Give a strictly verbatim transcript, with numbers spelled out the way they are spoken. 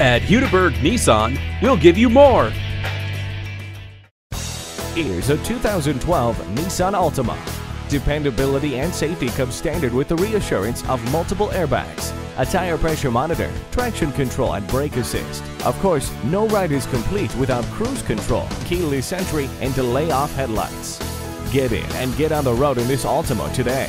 At Hudiburg Nissan, we'll give you more. Here's a two thousand twelve Nissan Altima. Dependability and safety come standard with the reassurance of multiple airbags, a tire pressure monitor, traction control and brake assist. Of course, no ride is complete without cruise control, keyless entry and delay off headlights. Get in and get on the road in this Altima today.